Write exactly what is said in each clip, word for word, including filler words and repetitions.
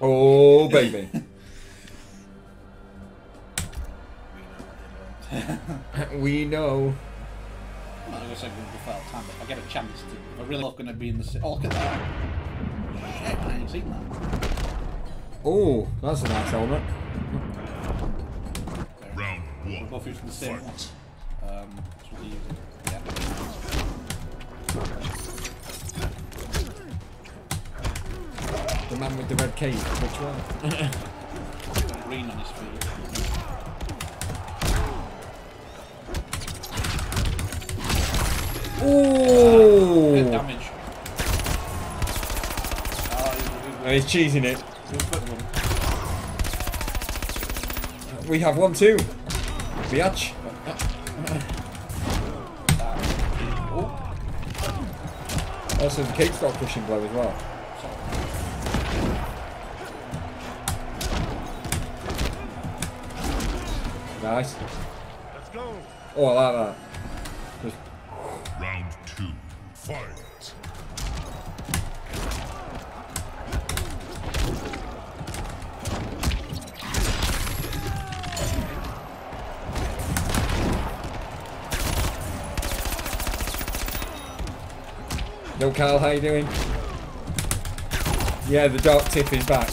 Oh, baby. We know. I'm not going to say good before time, but if I get a chance to. I'm really not going to be in the city. Oh, look at that. Shit, I ain't seen that. Oh, that's a nice helmet. Round one. We're both using the same one. Um, that's what we use. Yeah. The man with the red cape, which one? Green on his feet. Oh! Good damage. Oh, he's cheesing it. We have one too. Biatch. Also, the cake's got a pushing blow as well. Nice. Let's go. Oh, I like that. Round two, fight! No, Carl, how you doing? Yeah, the dark tip is back.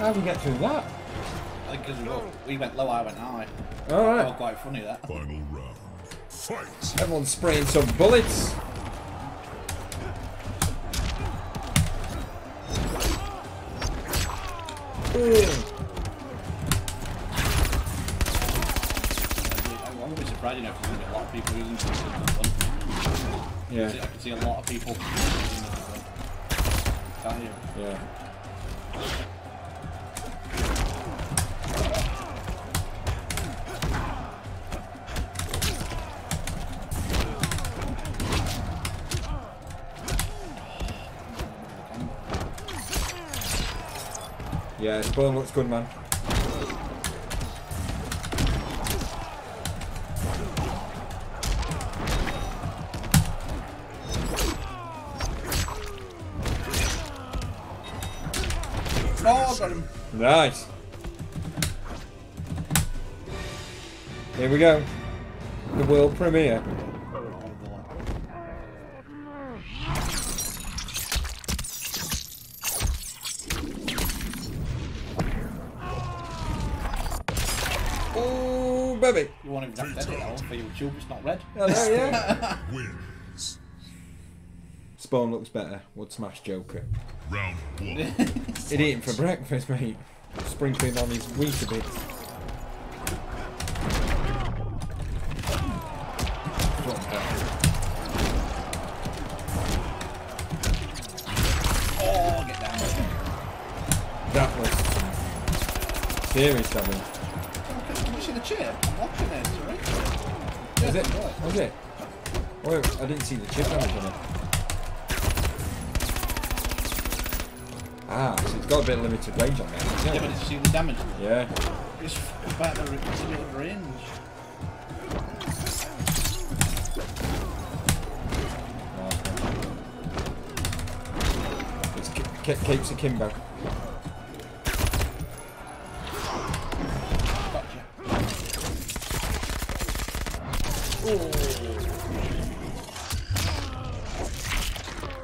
How did we get through that? I think because we, we went low, I went high. Alright. Oh, quite funny that. Final round. Fight! Everyone's spraying some bullets. I'm always surprised, you know, because there's a lot of people using one. Yeah. I can see a lot of people using one. Can't you? Yeah. Yeah, Spawn looks good, man. Oh, got him. Nice. Here we go. The world premiere. Baby. You want him to have it all for your tube, it's not red. Hello, yeah. Wins. Spawn looks better. Would smash Joker. Round one. He'd eat him for breakfast, mate. Sprinkling on his wheat a bit. Oh, get down. That was serious, I mean. The chip? I'm watching it. Right? Is it? Right. Was it? Oh, I didn't see the chip damage on it. Ah, so it's got a bit of limited range on it. Yeah, yeah, but it's seen the damage. Yeah. It's about the limited range. Oh, okay. It's keeps akimbo.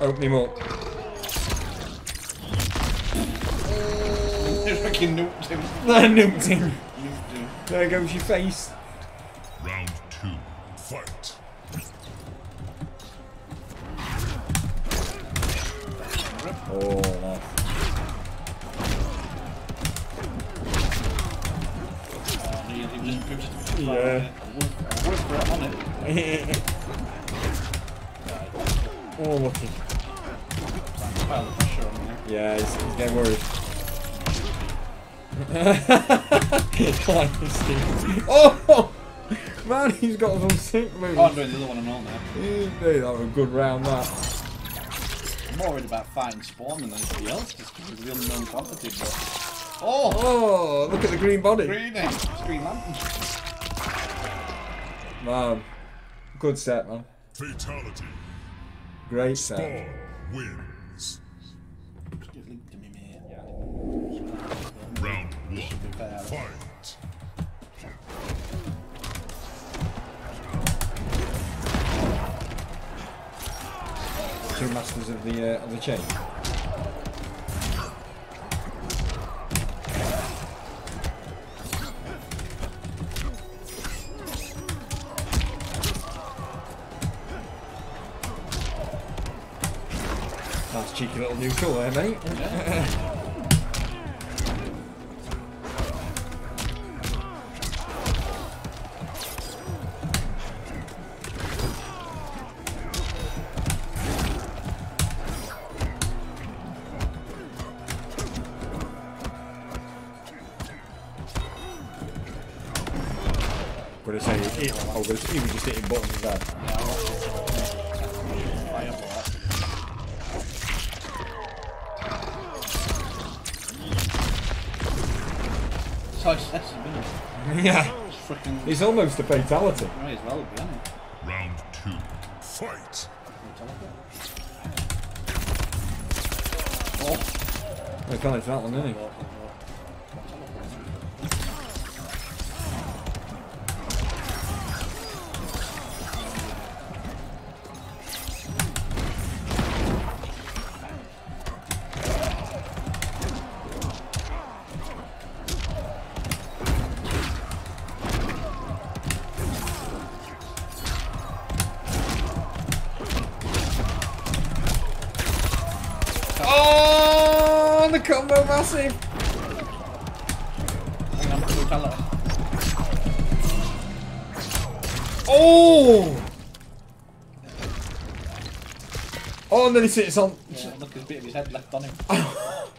Open him up. Just fucking nuked him. I nuked him. There goes your face. Round two, fight. Oh, nice. Oh, he, he just put it on it. I worked for it on it. Oh, lucky. Yeah, he's, he's getting worried. Oh! Man, he's got us on sick moves. Oh, I'm doing the other one and all now. That was a good round, that. I'm more worried about fighting Spawn than anybody else, just because of the unknown quantity, but... Oh! Oh, look at the green body. Green, eh? Green lantern. Man. Good set, man. Fatality. Great set. Spawn wins. Just link to me, mate. Yeah. Round one. Fight. Two masters of the uh, of the chain. That's a cheeky little neutral there, mate. Yeah. But it's only it. Oh, but it's even just hitting buttons there. So excessive, isn't it? Yeah. Freaking... It's almost a fatality. Might as well be, isn't it? Round two. Fight. Oh. I can't hit that one, isn't he? Oh, the combo massive! Oh! Oh, and then he sits on. Yeah, look, there's a bit of his head left on him.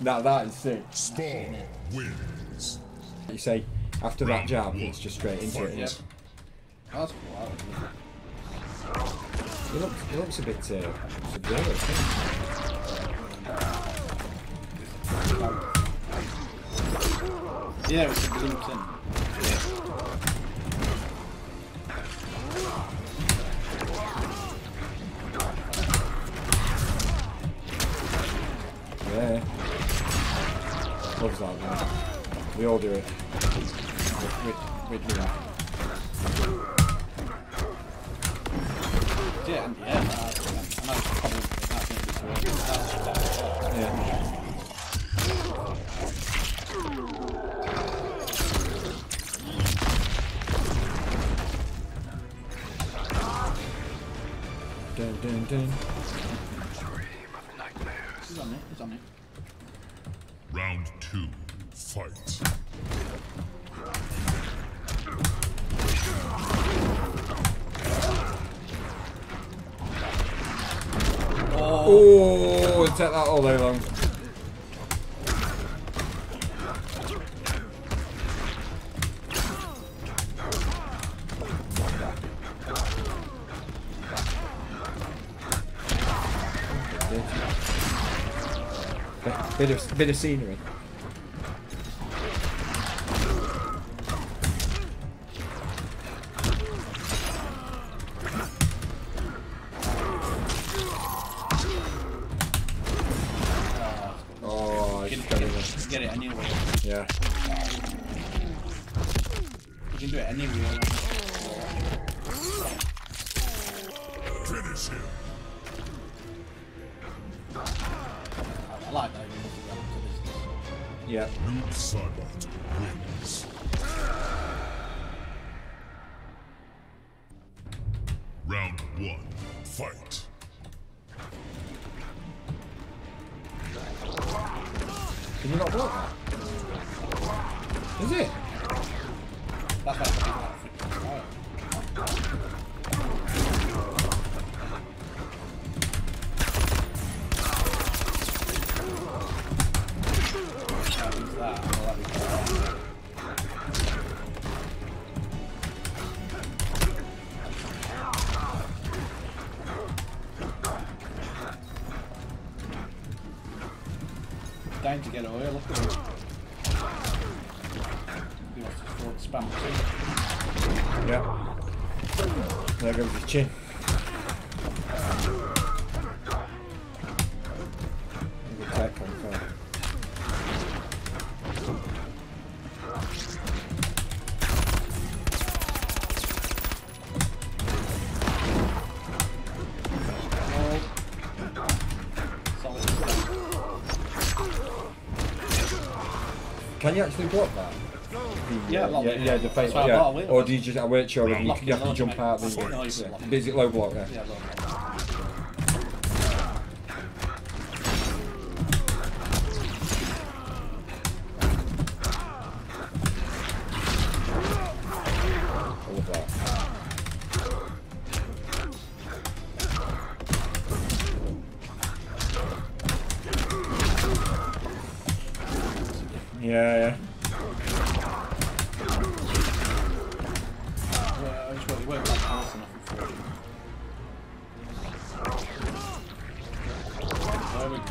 Now that is sick. Spawn wins. You say, after that jab, it's just straight into it. Yep. That's wild. He looks, he looks a bit uh, subdued. Yeah, it's a loop in. Yeah. Loves that, man. We all do it. We, we, we do that. Yeah, yeah. I know it's probably not going to be so good. Yeah. Dun, dun, dun. Dream of nightmares. He's on it, he's on it. Round two, fight. Oh, oh, take that all day long. Bit of, bit of scenery. Oh, I just got it. Get it anyway. Yeah. You can do it anyway. Finish him. I like that. Yeah. Round one, fight. Can you not block that? Is it? That's not the time to get away, look at him. He wants to throw the spam too. Yep. There goes his chin. Where did that come from? Can you actually block that? Yeah, yeah, yeah, yeah, the face, so yeah. Or do you just I wait sure you, you have to jump out of the busy low block there? Yeah, low block. I love that. Yeah, yeah. Yeah, I just want to work like fast enough for you. There we go.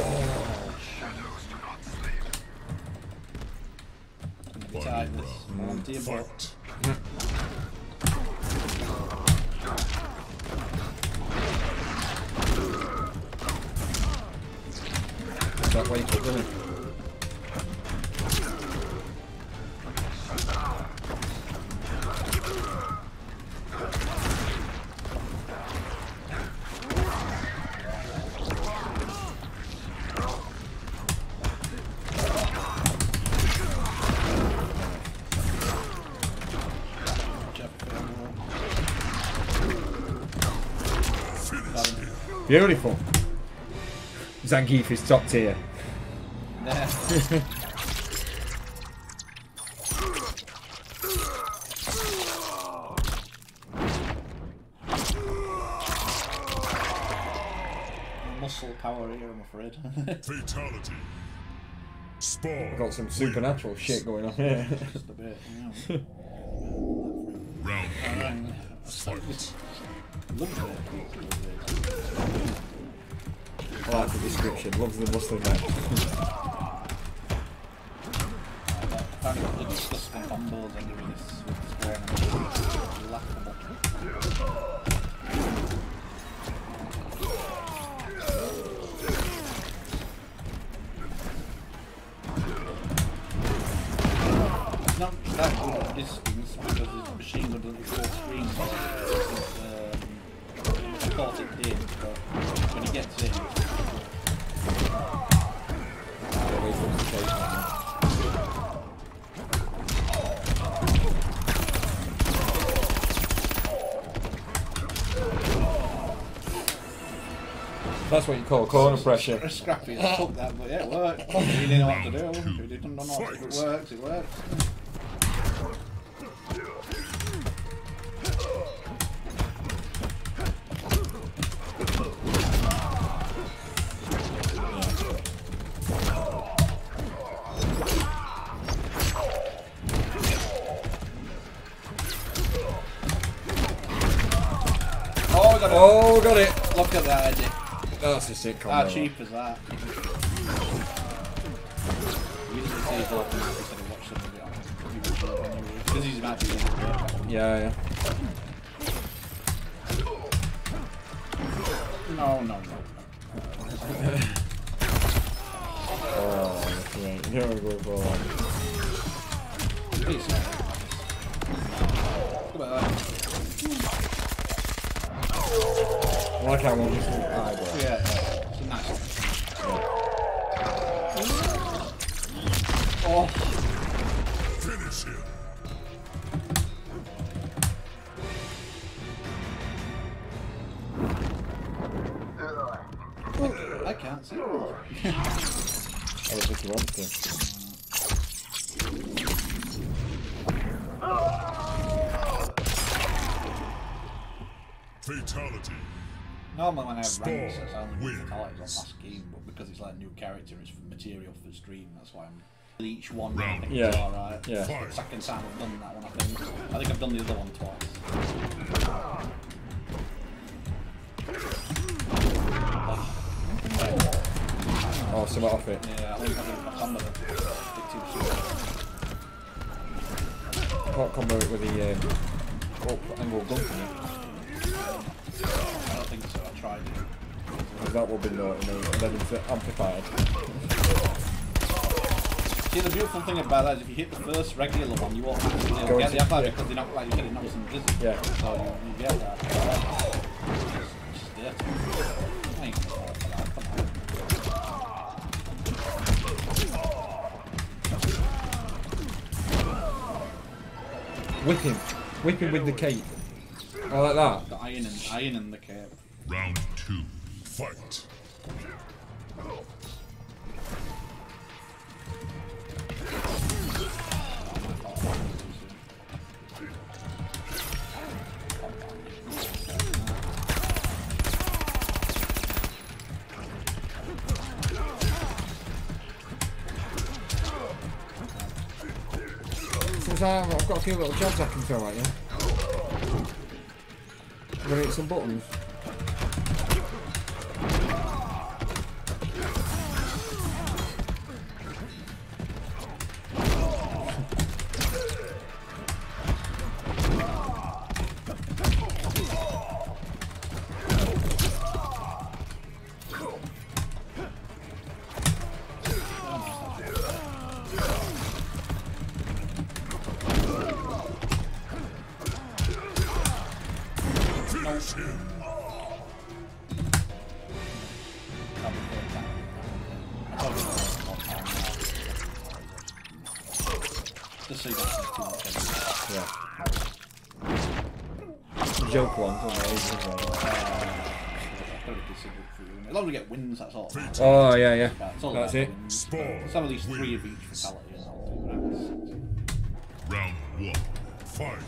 Oh, shadows do not sleep. One round. One dear boy. Is that why you keep running? Beautiful. Zangief is top tier. Nah. Muscle power here, I'm afraid. Fatality. Spawn. Got some supernatural shit going on here. Just a bit. Yeah. Round. Um, Fight. Love it. I like the description. Loves the muscle man. I found the disgusting combos and doing this with square and laughable. It's not that good of distance because his machine gun doesn't go screen. I thought it did, but when he gets in, it's that's what you call corner pressure. Scrappy as fuck that, but yeah, it worked. We didn't know what to do. We didn't know what to do. It works, it works. Oh, got it! Look at that, Eddie. That's a sick combo. How cheap is that? You didn't see his open map instead of watching the video. Because he's magic. Yeah, yeah. No, no, no. Oh, that's right. Here we go, bro. Please. Look at that. I like how long this one died. Yeah, yeah, it's a nice one. Oh. Finish him. Oh, I can't see. I don't think you want to. Fatality. Normally when I have ranks, I sound like fatalities on last game, but because it's like a new character, it's material for stream, that's why I'm... Each one, I think yeah. It's alright. Yeah. It's the second time I've done that one, I think. I think I've done the other one twice. Oh. Oh, so we're off it. Yeah, I think I think combo. I can't combo it with the um, oh, angle gun for me. I don't think so, I tried it. Because that would be low in the eleven foot amplified. See, the beautiful thing about that is if you hit the first regular one, you won't actually get the amplifier yeah. because they're not like you're getting numbers and business. Yeah. So you, you get that. Just there. Thanks. Whip him. Whip him with the cape. Oh, like that. The iron and, iron and the cape. Round two. Fight. I've got a few little jabs I can throw at you. I'm gonna hit some buttons. Joke ones on the easy one. As long as we get wins, that's all. Oh yeah, yeah. That's, all that's it. Some of these three of each fatality or something. Round one, fight.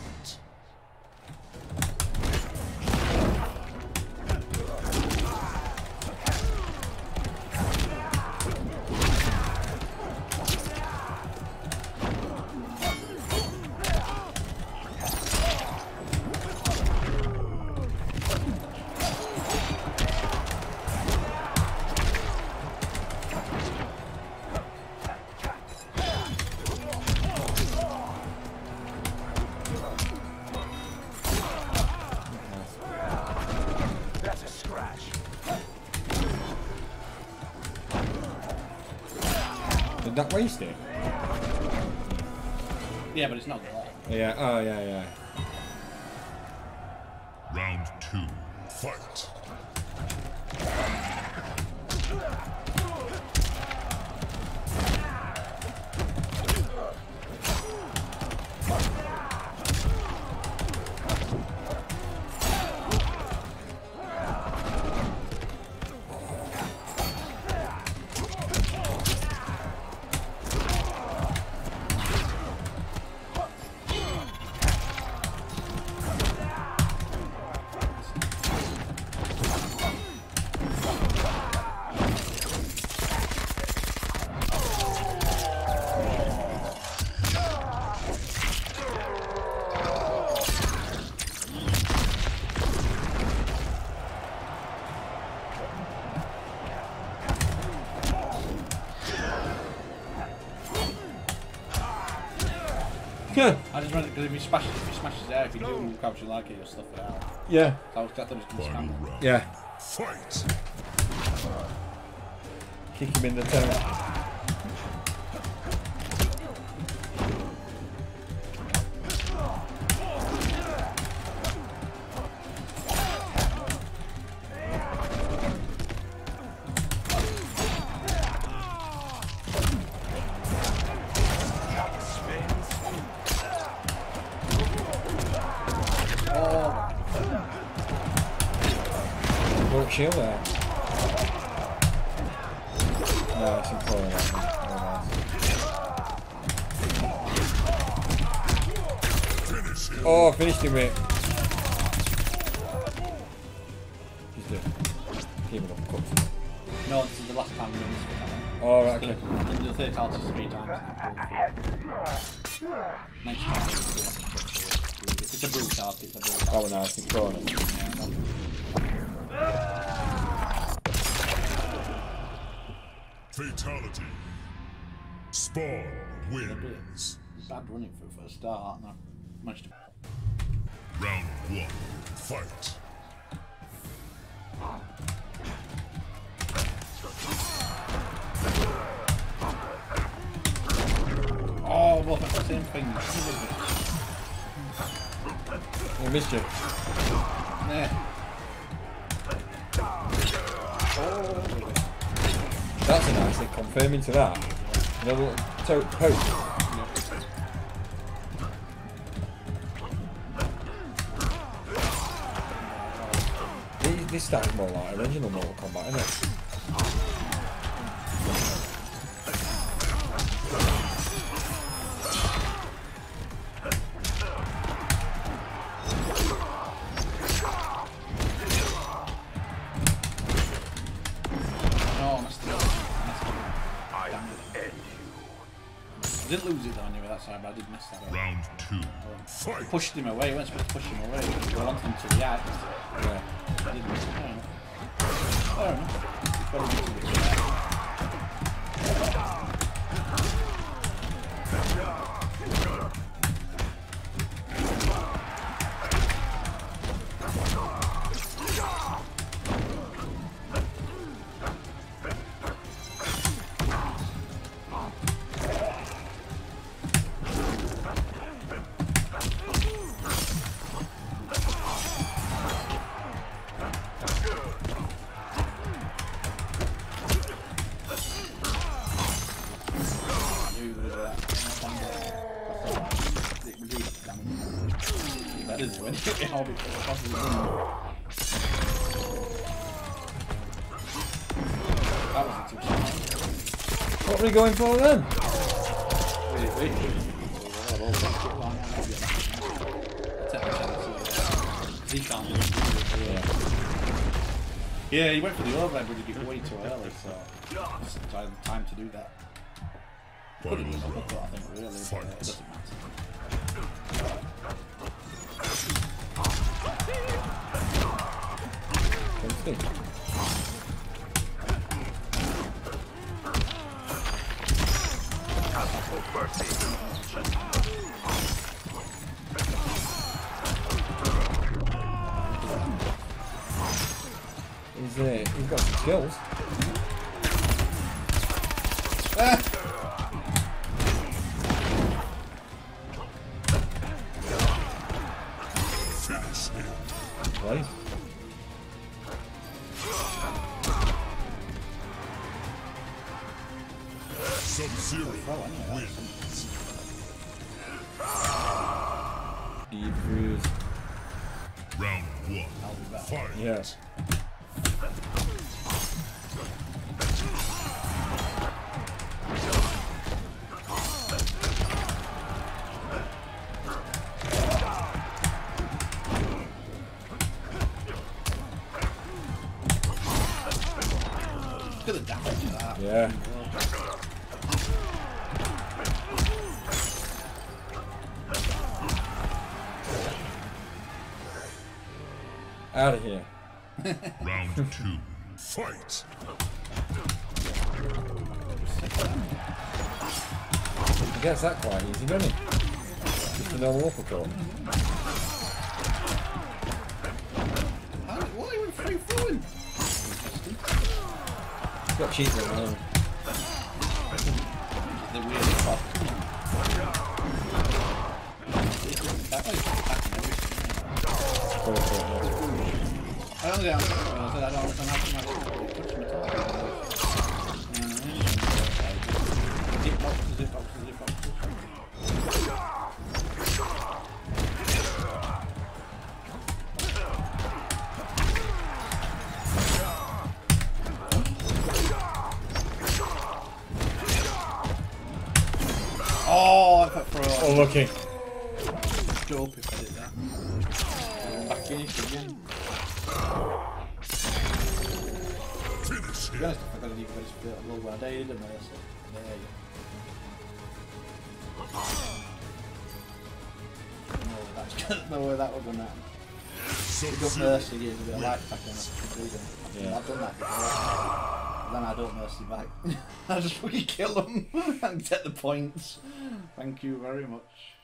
That wasted. Yeah, but it's not good. Yeah. Oh, yeah, yeah. Round two. Fight. I just run it because if you smash it, if you smash his air, if you do move out, you like it, you'll stuff it out. Yeah. So I was going to smash him. Yeah. Fight. Kick him in the toe. Chill there. No, it's a problem. Oh, finished him, mate. Just do it. Keep it up, cut. No, this is the last time we're doing this. Oh, right, okay. We'll do the third tiles three times. It's a blue card, it's a blue card. Oh, no, it's a problem. Fatality. Spawn wins. Bad running for the first start, not much to... Round one, fight. Oh, well, that's the same thing. Oh, missed you. Nah. Oh. That's a nice thing, confirming to that. Another little toe poke. This sounds more like original Mortal Kombat, isn't it? No, I'm still. I didn't lose it though, anyway, that side, but I did mess that up. Round two. Fight. Pushed him away, I went to push him away. I wanted him to react. Yeah. I didn't miss it. I don't know. It's better to do it. What were we going for then? Yeah, he went for the overhead, but he did way too early, so just time to do that. Could have done another, I think, really, but it doesn't matter. Hey. He's uh, he's got some skills. Ah. Yes. Look at the damage to that. Yeah. Out of here. Round two, fight! He gets that quite easy, doesn't he? Just a normal uppercut. What? He went free through him! He's got cheating at the moment. The weird pop. That way, that's nice. I don't know. I don't Oh, I put through. Oh, lucky. Dope if I did that. Back in again. Finish him. I got a new place for a little while. I did a mess. There you go. No way that would have done that. Pick up Mercy, give it a bit of life back on it. I've done that before. then I don't mercy back. I just fucking kill them and get the points. Thank you very much.